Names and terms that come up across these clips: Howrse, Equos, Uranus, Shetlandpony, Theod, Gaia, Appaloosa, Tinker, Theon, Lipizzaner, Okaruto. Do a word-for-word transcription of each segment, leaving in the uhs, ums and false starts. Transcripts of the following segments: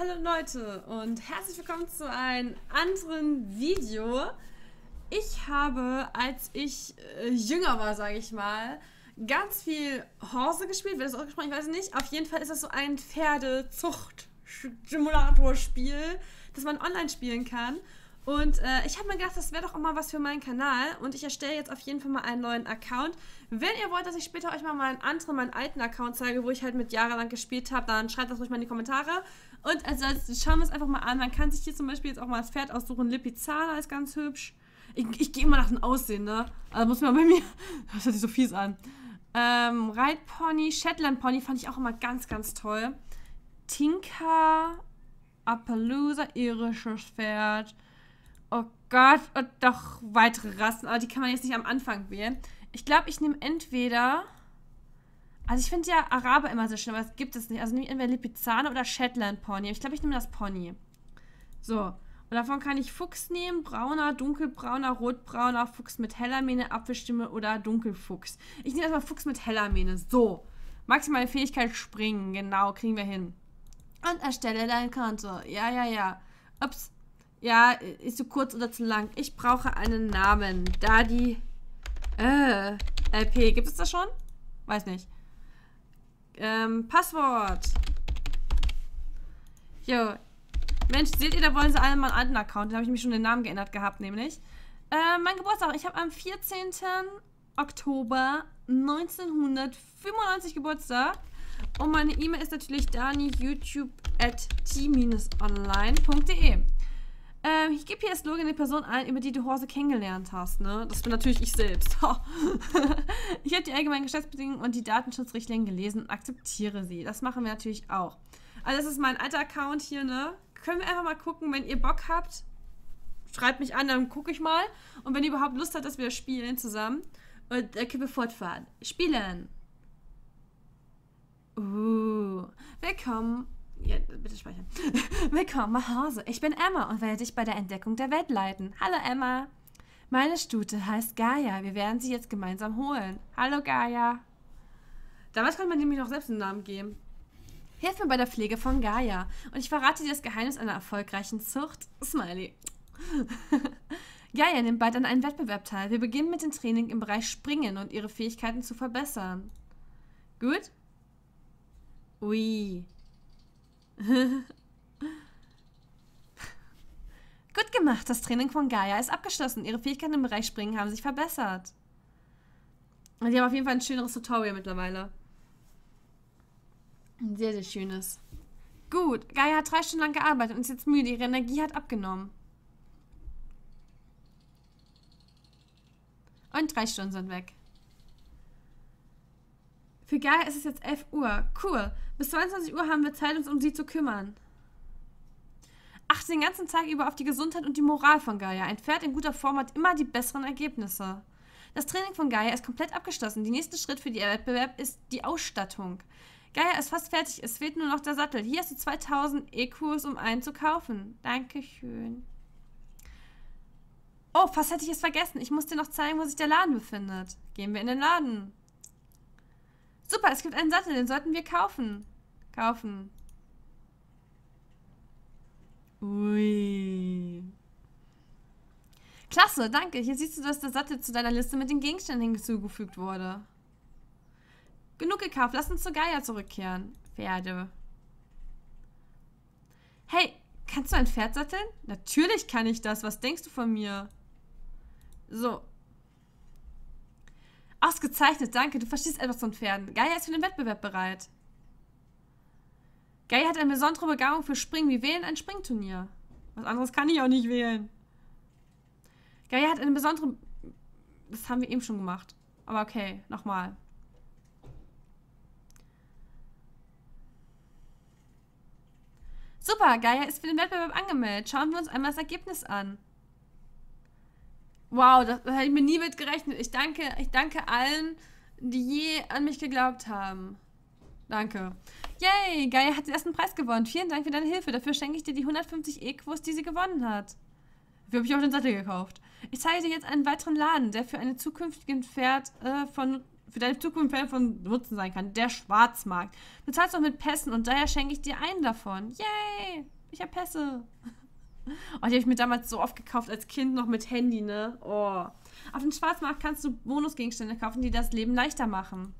Hallo Leute und herzlich willkommen zu einem anderen Video. Ich habe, als ich äh, jünger war, sage ich mal, ganz viel Howrse gespielt. Wird das ausgesprochen? Ich weiß nicht. Auf jeden Fall ist das so ein Pferdezucht-Simulator-Spiel, das man online spielen kann. Und äh, ich habe mir gedacht, das wäre doch auch mal was für meinen Kanal. Und ich erstelle jetzt auf jeden Fall mal einen neuen Account. Wenn ihr wollt, dass ich später euch mal meinen anderen, meinen alten Account zeige, wo ich halt mit jahrelang gespielt habe, dann schreibt das ruhig mal in die Kommentare. Und ansonsten schauen wir es einfach mal an. Man kann sich hier zum Beispiel jetzt auch mal das Pferd aussuchen. Lipizzaner ist ganz hübsch. Ich, ich gehe immer nach dem Aussehen, ne? Also muss man bei mir... Das hört sich so fies an. Ähm, Reitpony, Shetlandpony fand ich auch immer ganz, ganz toll. Tinker, Appaloosa, irisches Pferd. Oh Gott, und doch weitere Rassen. Aber die kann man jetzt nicht am Anfang wählen. Ich glaube, ich nehme entweder... Also ich finde ja Araber immer so schön, aber das gibt es nicht. Also nehme ich entweder Lipizzaner oder Shetlandpony. Ich glaube, ich nehme das Pony. So. Und davon kann ich Fuchs nehmen, brauner, dunkelbrauner, rotbrauner, Fuchs mit heller Mähne, Apfelstimme oder Dunkelfuchs. Ich nehme erstmal Fuchs mit heller Mähne. So. Maximale Fähigkeit springen. Genau, kriegen wir hin. Und erstelle dein Konto. Ja, ja, ja. Ups. Ja, ist zu kurz oder zu lang. Ich brauche einen Namen. Daddy. Äh. L P. Gibt es das schon? Weiß nicht. Ähm, Passwort. Jo. Mensch, seht ihr, da wollen sie alle mal einen alten Account. Da habe ich mich schon den Namen geändert gehabt, nämlich. Äh, mein Geburtstag. Ich habe am vierzehnten Oktober neunzehnhundertfünfundneunzig Geburtstag. Und meine E-Mail ist natürlich dani punkt youtube at t dash online punkt de. Ähm, ich gebe hier das Logo in die Person ein, über die du Howrse kennengelernt hast, ne? Das bin natürlich ich selbst. Ich habe die allgemeinen Geschäftsbedingungen und die Datenschutzrichtlinien gelesen und akzeptiere sie. Das machen wir natürlich auch. Also das ist mein alter Account hier, ne? Können wir einfach mal gucken, wenn ihr Bock habt, schreibt mich an, dann gucke ich mal. Und wenn ihr überhaupt Lust habt, dass wir spielen zusammen. Und äh, können wir fortfahren. Spielen! Uh, willkommen. Ja, bitte speichern. Willkommen nach Hause. Ich bin Emma und werde dich bei der Entdeckung der Welt leiten. Hallo Emma. Meine Stute heißt Gaia. Wir werden sie jetzt gemeinsam holen. Hallo Gaia. Damals konnte man nämlich noch selbst einen Namen geben. Hilf mir bei der Pflege von Gaia. Und ich verrate dir das Geheimnis einer erfolgreichen Zucht. Smiley. Gaia nimmt bald an einem Wettbewerb teil. Wir beginnen mit dem Training im Bereich Springen und ihre Fähigkeiten zu verbessern. Gut? Ui. Gut gemacht, das Training von Gaia ist abgeschlossen. Ihre Fähigkeiten im Bereich Springen haben sich verbessert. Und die haben auf jeden Fall ein schöneres Tutorial mittlerweile. Ein sehr, sehr schönes. Gut, Gaia hat drei Stunden lang gearbeitet und ist jetzt müde. Ihre Energie hat abgenommen. Und drei Stunden sind weg. Für Gaia ist es jetzt elf Uhr. Cool. Bis zweiundzwanzig Uhr haben wir Zeit, uns um sie zu kümmern. Achte den ganzen Tag über auf die Gesundheit und die Moral von Gaia. Ein Pferd in guter Form hat immer die besseren Ergebnisse. Das Training von Gaia ist komplett abgeschlossen. Der nächste Schritt für den Wettbewerb ist die Ausstattung. Gaia ist fast fertig. Es fehlt nur noch der Sattel. Hier hast du zweitausend Equos, um einen zu kaufen. Dankeschön. Oh, fast hätte ich es vergessen. Ich muss dir noch zeigen, wo sich der Laden befindet. Gehen wir in den Laden. Super, es gibt einen Sattel, den sollten wir kaufen. Kaufen. Ui. Klasse, danke. Hier siehst du, dass der Sattel zu deiner Liste mit den Gegenständen hinzugefügt wurde. Genug gekauft, lass uns zu Gaia zurückkehren. Pferde. Hey, kannst du ein Pferd satteln? Natürlich kann ich das. Was denkst du von mir? So. Ausgezeichnet, danke. Du verstehst etwas von Pferden. Gaia ist für den Wettbewerb bereit. Gaia hat eine besondere Begabung für Springen. Wir wählen ein Springturnier. Was anderes kann ich auch nicht wählen. Gaia hat eine besondere... Das haben wir eben schon gemacht. Aber okay, nochmal. Super, Gaia ist für den Wettbewerb angemeldet. Schauen wir uns einmal das Ergebnis an. Wow, das, das hätte ich mir nie mit gerechnet. Ich danke, ich danke allen, die je an mich geglaubt haben. Danke. Yay, Gaia hat den ersten Preis gewonnen. Vielen Dank für deine Hilfe. Dafür schenke ich dir die hundertfünfzig Equos, die sie gewonnen hat. Dafür habe ich auch den Sattel gekauft. Ich zeige dir jetzt einen weiteren Laden, der für einen zukünftigen Pferd äh, von für deine Zukunft von Nutzen sein kann. Der Schwarzmarkt. Du zahlst doch mit Pässen und daher schenke ich dir einen davon. Yay! Ich habe Pässe. Oh, die habe ich mir damals so oft gekauft als Kind noch mit Handy, ne? Oh. Auf dem Schwarzmarkt kannst du Bonusgegenstände kaufen, die das Leben leichter machen.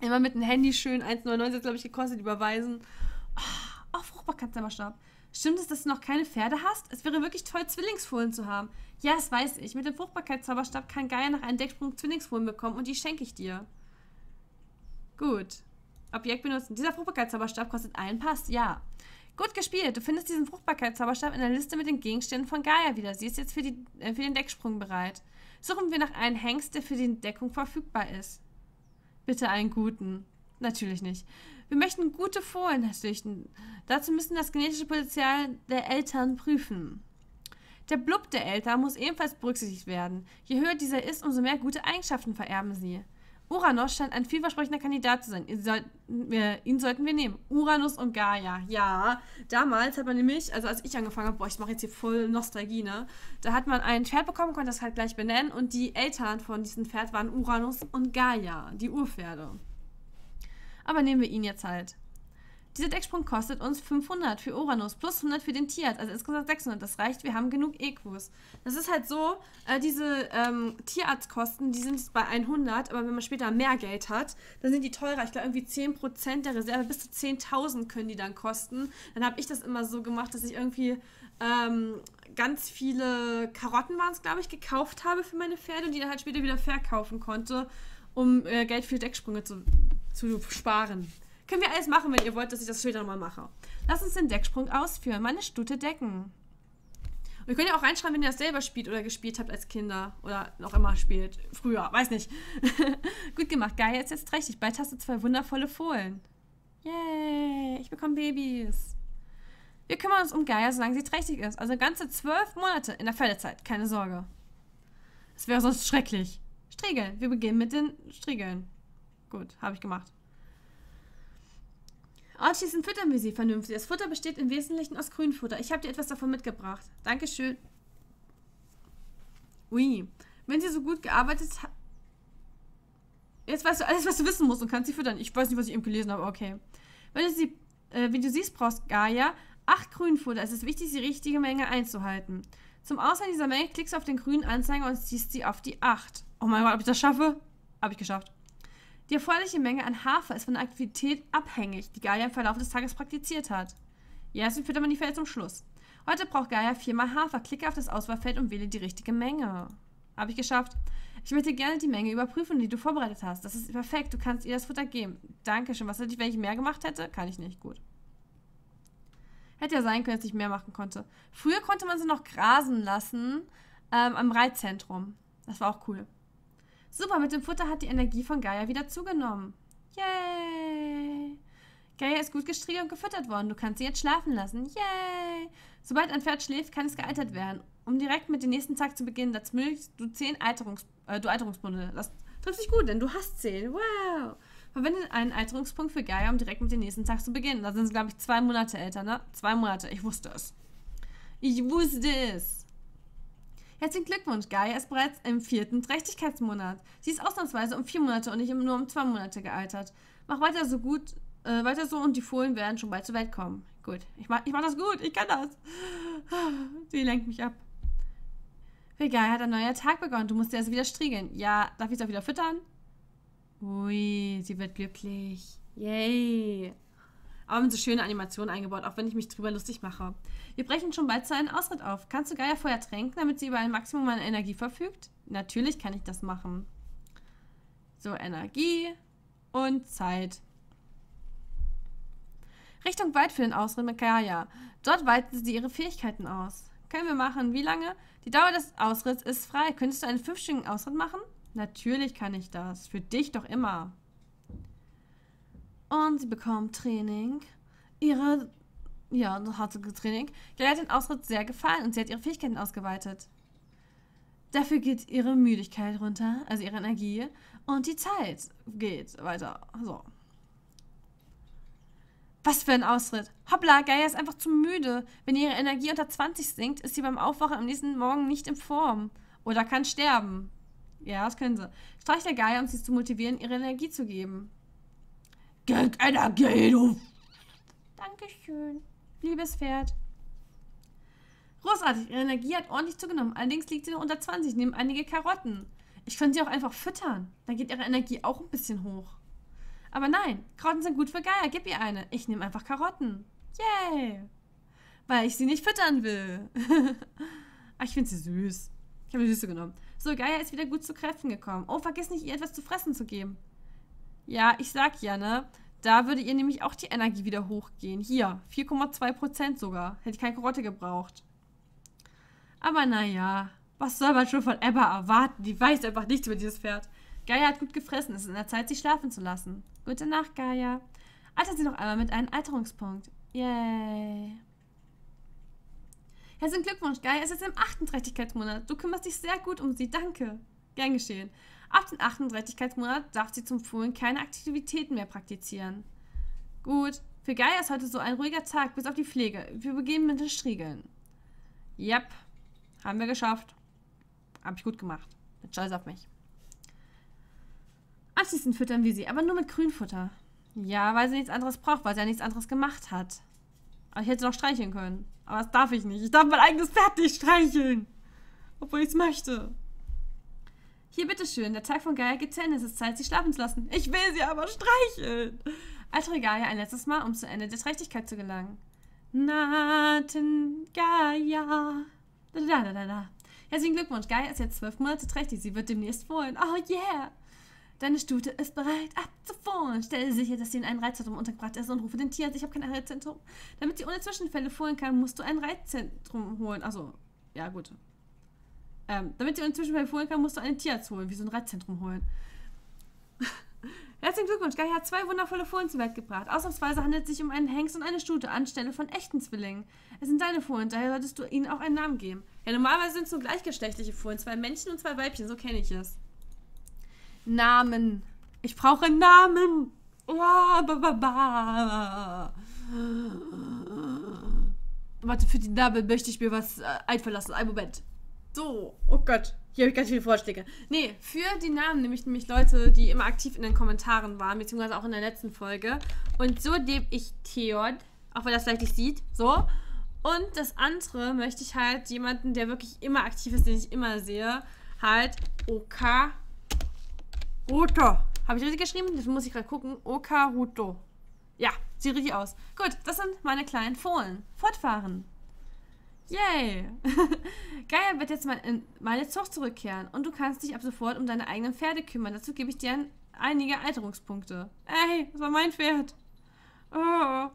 Immer mit dem Handy schön eins neunundneunzig, glaube ich, gekostet, überweisen. Oh, oh Fruchtbarkeitszauberstab. Stimmt es, dass du noch keine Pferde hast? Es wäre wirklich toll, Zwillingsfohlen zu haben. Ja, das weiß ich. Mit dem Fruchtbarkeitszauberstab kann Gaia nach einem Decksprung Zwillingsfohlen bekommen und die schenke ich dir. Gut. Objekt benutzen. Dieser Fruchtbarkeitszauberstab kostet einen Pass. Ja. Gut gespielt. Du findest diesen Fruchtbarkeitszauberstab in der Liste mit den Gegenständen von Gaia wieder. Sie ist jetzt für, die, äh, für den Decksprung bereit. Suchen wir nach einem Hengst, der für die Deckung verfügbar ist. Bitte einen guten. Natürlich nicht. Wir möchten gute Fohlen züchten. Dazu müssen wir das genetische Potenzial der Eltern prüfen. Der Blub der Eltern muss ebenfalls berücksichtigt werden. Je höher dieser ist, umso mehr gute Eigenschaften vererben sie. Uranus scheint ein vielversprechender Kandidat zu sein. Ihn sollten wir, ihn sollten wir nehmen. Uranus und Gaia. Ja, damals hat man nämlich, also als ich angefangen habe, boah, ich mache jetzt hier voll Nostalgie, ne? Da hat man ein Pferd bekommen, konnte das halt gleich benennen und die Eltern von diesem Pferd waren Uranus und Gaia, die Urpferde. Aber nehmen wir ihn jetzt halt. Dieser Decksprung kostet uns fünfhundert für Uranus, plus hundert für den Tierarzt, also insgesamt sechshundert. Das reicht, wir haben genug Equos. Das ist halt so, äh, diese ähm, Tierarztkosten, die sind bei hundert, aber wenn man später mehr Geld hat, dann sind die teurer. Ich glaube, irgendwie zehn Prozent der Reserve, bis zu zehntausend können die dann kosten. Dann habe ich das immer so gemacht, dass ich irgendwie ähm, ganz viele Karotten waren es, glaube ich, gekauft habe für meine Pferde und die dann halt später wieder verkaufen konnte, um äh, Geld für Decksprünge zu, zu sparen. Können wir alles machen, wenn ihr wollt, dass ich das später nochmal mache. Lass uns den Decksprung ausführen. Meine Stute decken. Und ihr könnt ja auch reinschreiben, wenn ihr das selber spielt oder gespielt habt als Kinder. Oder noch immer spielt. Früher. Weiß nicht. Gut gemacht. Gaia ist jetzt trächtig. Bald hast du zwei wundervolle Fohlen. Yay. Ich bekomme Babys. Wir kümmern uns um Gaia, solange sie trächtig ist. Also ganze zwölf Monate in der Fellezeit. Keine Sorge. Es wäre sonst schrecklich. Striegeln. Wir beginnen mit den Striegeln. Gut. Habe ich gemacht. Anschließend füttern wir sie vernünftig. Das Futter besteht im Wesentlichen aus Grünfutter. Ich habe dir etwas davon mitgebracht. Dankeschön. Ui. Wenn sie so gut gearbeitet hat... Jetzt weißt du alles, was du wissen musst und kannst sie füttern. Ich weiß nicht, was ich eben gelesen habe. Okay. Wenn du, sie, äh, wenn du siehst, brauchst Gaia acht Grünfutter. Es ist wichtig, die richtige Menge einzuhalten. Zum Auswählen dieser Menge klickst du auf den grünen Anzeiger und ziehst sie auf die acht. Oh mein Gott, ob ich das schaffe? Habe ich geschafft. Die erforderliche Menge an Hafer ist von der Aktivität abhängig, die Gaia im Verlauf des Tages praktiziert hat. Ja, sie füttert man die Fälle zum Schluss. Heute braucht Gaia viermal Hafer. Klicke auf das Auswahlfeld und wähle die richtige Menge. Habe ich geschafft. Ich möchte gerne die Menge überprüfen, die du vorbereitet hast. Das ist perfekt. Du kannst ihr das Futter geben. Dankeschön. Was hätte ich, wenn ich mehr gemacht hätte? Kann ich nicht. Gut. Hätte ja sein können, dass ich mehr machen konnte. Früher konnte man sie noch grasen lassen ähm, am Reizzentrum. Das war auch cool. Super, mit dem Futter hat die Energie von Gaia wieder zugenommen. Yay! Gaia ist gut gestriegelt und gefüttert worden. Du kannst sie jetzt schlafen lassen. Yay! Sobald ein Pferd schläft, kann es gealtert werden. Um direkt mit dem nächsten Tag zu beginnen, dazu benötigst du zehn Alterungs äh, du Alterungsbunde. Das trifft sich gut, denn du hast zehn. Wow! Verwende einen Alterungspunkt für Gaia, um direkt mit dem nächsten Tag zu beginnen. Da sind sie, glaube ich, zwei Monate älter, ne? Zwei Monate. Ich wusste es. Ich wusste es. Herzlichen Glückwunsch, Gaia ist bereits im vierten Trächtigkeitsmonat. Sie ist ausnahmsweise um vier Monate und nicht nur um zwei Monate gealtert. Mach weiter so gut, äh, weiter so und die Fohlen werden schon bald zur Welt kommen. Gut, ich mach, ich mach das gut, ich kann das. Sie lenkt mich ab. Für Gaia hat ein neuer Tag begonnen, du musst sie also wieder striegeln. Ja, darf ich sie auch wieder füttern? Ui, sie wird glücklich. Yay. Aber haben so schöne Animationen eingebaut, auch wenn ich mich drüber lustig mache. Wir brechen schon bald zu einem Ausritt auf. Kannst du Gaia vorher tränken, damit sie über ein Maximum an Energie verfügt? Natürlich kann ich das machen. So, Energie und Zeit. Richtung Wald für den Ausritt mit Gaia. Dort weiten sie ihre Fähigkeiten aus. Können wir machen. Wie lange? Die Dauer des Ausritts ist frei. Könntest du einen fünfstündigen Ausritt machen? Natürlich kann ich das. Für dich doch immer. Und sie bekommt Training. Ihre, ja, harte Training. Gaia hat den Ausritt sehr gefallen und sie hat ihre Fähigkeiten ausgeweitet. Dafür geht ihre Müdigkeit runter, also ihre Energie. Und die Zeit geht weiter. So. Was für ein Ausritt. Hoppla, Gaia ist einfach zu müde. Wenn ihre Energie unter zwanzig sinkt, ist sie beim Aufwachen am nächsten Morgen nicht in Form. Oder kann sterben. Ja, das können sie. Streich der Gaia, um sie zu motivieren, ihre Energie zu geben. Gib Energie, du! Dankeschön, liebes Pferd. Großartig, ihre Energie hat ordentlich zugenommen. Allerdings liegt sie noch unter zwanzig, neben einige Karotten. Ich könnte sie auch einfach füttern. Dann geht ihre Energie auch ein bisschen hoch. Aber nein, Karotten sind gut für Gaia. Gib ihr eine. Ich nehme einfach Karotten. Yay! Weil ich sie nicht füttern will. Ach, ich finde sie süß. Ich habe die Süße genommen. So, Gaia ist wieder gut zu Kräften gekommen. Oh, vergiss nicht, ihr etwas zu fressen zu geben. Ja, ich sag ja, ne? Da würde ihr nämlich auch die Energie wieder hochgehen. Hier, vier Komma zwei Prozent sogar. Hätte ich keine Karotte gebraucht. Aber naja, was soll man schon von Ebba erwarten? Die weiß einfach nichts über dieses Pferd. Gaia hat gut gefressen. Es ist in der Zeit, sie schlafen zu lassen. Gute Nacht, Gaia. Altert sie noch einmal mit einem Alterungspunkt. Yay. Herzlichen Glückwunsch, Gaia. Es ist im achtunddreißigkeitsmonat. Du kümmerst dich sehr gut um sie. Danke. Gern geschehen. Ab dem achtunddreißigkeitsmonat darf sie zum Fohlen keine Aktivitäten mehr praktizieren. Gut. Für Gaia ist heute so ein ruhiger Tag, bis auf die Pflege. Wir beginnen mit den Striegeln. Yep. Haben wir geschafft. Hab ich gut gemacht. Mit Scheiß auf mich. Anschließend füttern wir sie, aber nur mit Grünfutter. Ja, weil sie nichts anderes braucht, weil sie ja nichts anderes gemacht hat. Aber ich hätte sie noch streicheln können. Aber das darf ich nicht. Ich darf mein eigenes Pferd nicht streicheln. Obwohl ich es möchte. Hier, bitteschön. Der Tag von Gaia geht zu Ende. Es ist Zeit, sie schlafen zu lassen. Ich will sie aber streicheln. Altere Gaia ein letztes Mal, um zum Ende der Trächtigkeit zu gelangen. Naten Gaia. Da, da, da, da, da. Herzlichen Glückwunsch. Gaia ist jetzt zwölf Monate trächtig. Sie wird demnächst fohlen. Oh yeah. Deine Stute ist bereit, abzufohlen. Stelle sicher, dass sie in einem Reizzentrum untergebracht ist und rufe den Tierarzt. Ich habe kein Reizzentrum. Damit sie ohne Zwischenfälle fohlen kann, musst du ein Reizzentrum holen. Also, ja gut. Ähm, damit sie ohne Zwischenfälle fohlen kann, musst du einen Tierarzt holen. Wie so ein Reizzentrum holen. Herzlichen Glückwunsch. Gaia hat zwei wundervolle Fohlen zur Welt gebracht. Ausnahmsweise handelt es sich um einen Hengst und eine Stute anstelle von echten Zwillingen. Es sind deine Fohlen, daher solltest du ihnen auch einen Namen geben. Ja, normalerweise sind es nur gleichgeschlechtliche Fohlen. Zwei Männchen und zwei Weibchen, so kenne ich es. Namen. Ich brauche Namen. Oh, ba, ba, ba. Warte, für die Namen möchte ich mir was äh, einfallen lassen. Ein Moment. So. Oh Gott. Hier habe ich ganz viele Vorschläge. Nee, für die Namen nehme ich nämlich Leute, die immer aktiv in den Kommentaren waren, beziehungsweise auch in der letzten Folge. Und so nehme ich Theod, auch wenn das vielleicht nicht sieht. So. Und das andere möchte ich halt jemanden, der wirklich immer aktiv ist, den ich immer sehe, halt Oka. Okaruto. Habe ich richtig geschrieben? Das muss ich gerade gucken. Okaruto. Ja, sieht richtig aus. Gut, das sind meine kleinen Fohlen. Fortfahren. Yay. Gaia wird jetzt mal in meine Zucht zurückkehren und du kannst dich ab sofort um deine eigenen Pferde kümmern. Dazu gebe ich dir einige Alterungspunkte. Ey, das war mein Pferd. Oh.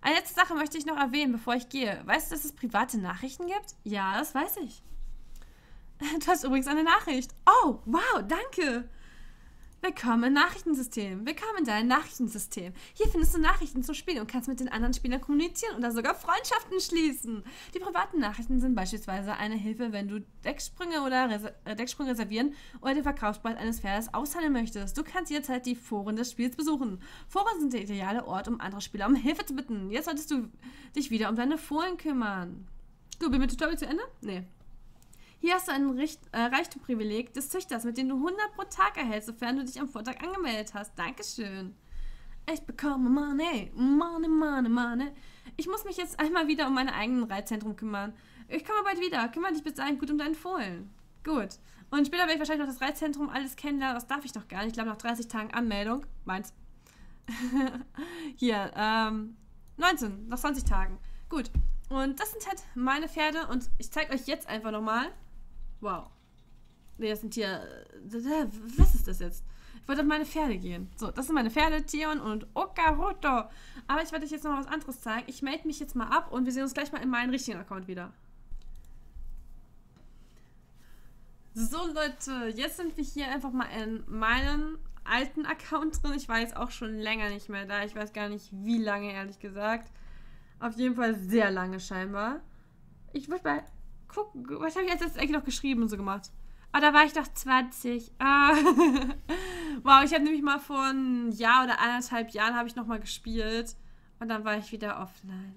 Eine letzte Sache möchte ich noch erwähnen, bevor ich gehe. Weißt du, dass es private Nachrichten gibt? Ja, das weiß ich. Du hast übrigens eine Nachricht. Oh, wow, danke. Willkommen im Nachrichtensystem. Willkommen in deinem Nachrichtensystem. Hier findest du Nachrichten zum Spiel und kannst mit den anderen Spielern kommunizieren oder sogar Freundschaften schließen. Die privaten Nachrichten sind beispielsweise eine Hilfe, wenn du Decksprünge oder Reser Decksprünge reservieren oder den Verkaufspreis eines Pferdes aushandeln möchtest. Du kannst jederzeit die Foren des Spiels besuchen. Foren sind der ideale Ort, um andere Spieler um Hilfe zu bitten. Jetzt solltest du dich wieder um deine Fohlen kümmern. Du, bin mit Tutorial zu Ende? Nee. Hier hast du ein äh, Reichtumprivileg des Züchters, mit dem du hundert pro Tag erhältst, sofern du dich am Vortag angemeldet hast. Dankeschön. Ich bekomme Money, Money, Money, Money. Ich muss mich jetzt einmal wieder um mein eigenes Reizzentrum kümmern. Ich komme bald wieder. Kümmere dich bis dahin gut um deinen Fohlen. Gut. Und später werde ich wahrscheinlich noch das Reizzentrum alles kennenlernen. Das darf ich noch gar nicht. Ich glaube, nach dreißig Tagen Anmeldung. Meins. Hier, ähm, neunzehn, nach zwanzig Tagen. Gut. Und das sind halt meine Pferde. Und ich zeige euch jetzt einfach nochmal. Wow. Ne, das sind hier... Was ist das jetzt? Ich wollte auf meine Pferde gehen. So, das sind meine Pferde, Theon und Okaruto. Aber ich werde euch jetzt noch was anderes zeigen. Ich melde mich jetzt mal ab und wir sehen uns gleich mal in meinem richtigen Account wieder. So, Leute. Jetzt sind wir hier einfach mal in meinem alten Account drin. Ich war jetzt auch schon länger nicht mehr da. Ich weiß gar nicht, wie lange, ehrlich gesagt. Auf jeden Fall sehr lange scheinbar. Ich würde mal... Gucken, was habe ich jetzt eigentlich noch geschrieben und so gemacht? Ah, da war ich doch zwanzig. Ah. Wow, ich habe nämlich mal vor einem Jahr oder anderthalb Jahren habe ich nochmal gespielt. Und dann war ich wieder offline.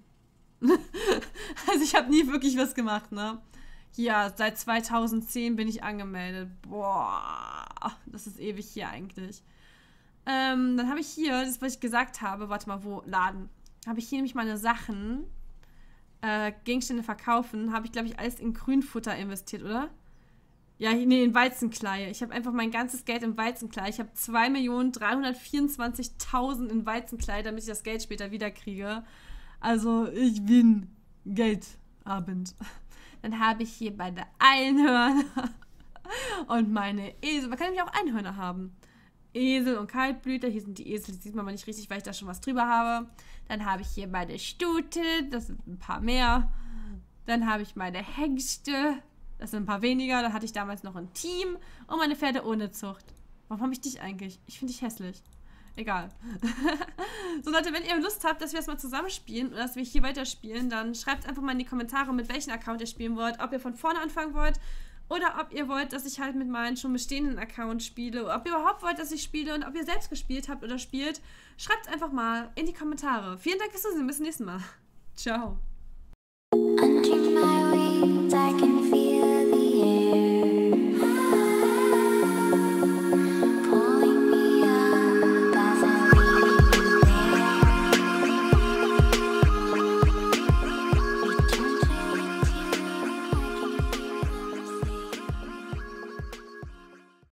Also ich habe nie wirklich was gemacht, ne? Ja, seit zweitausendzehn bin ich angemeldet. Boah, das ist ewig hier eigentlich. Ähm, dann habe ich hier, das, was ich gesagt habe, warte mal, wo? Laden. Habe ich hier nämlich meine Sachen, äh, Gegenstände verkaufen. Habe ich, glaube ich, alles in Grünfutter investiert, oder? Ja, nee, in Weizenkleie. Ich habe einfach mein ganzes Geld in Weizenkleie. Ich habe zwei Millionen dreihundertvierundzwanzigtausend in Weizenkleie, damit ich das Geld später wiederkriege. Also, ich bin Geldabend. Dann habe ich hier beide Einhörner und meine Esel. Man kann nämlich auch Einhörner haben. Esel und Kaltblüter. Hier sind die Esel, die sieht man mal nicht richtig, weil ich da schon was drüber habe. Dann habe ich hier meine Stute. Das sind ein paar mehr. Dann habe ich meine Hengste. Das sind ein paar weniger. Dann hatte ich damals noch ein Team. Und meine Pferde ohne Zucht. Warum habe ich dich eigentlich? Ich finde dich hässlich. Egal. So, Leute, wenn ihr Lust habt, dass wir das mal zusammenspielen und dass wir hier weiterspielen, dann schreibt einfach mal in die Kommentare, mit welchem Account ihr spielen wollt. Ob ihr von vorne anfangen wollt. Oder ob ihr wollt, dass ich halt mit meinen schon bestehenden Account spiele. Ob ihr überhaupt wollt, dass ich spiele. Und ob ihr selbst gespielt habt oder spielt. Schreibt es einfach mal in die Kommentare. Vielen Dank fürs Zusehen. Bis zum nächsten Mal. Ciao.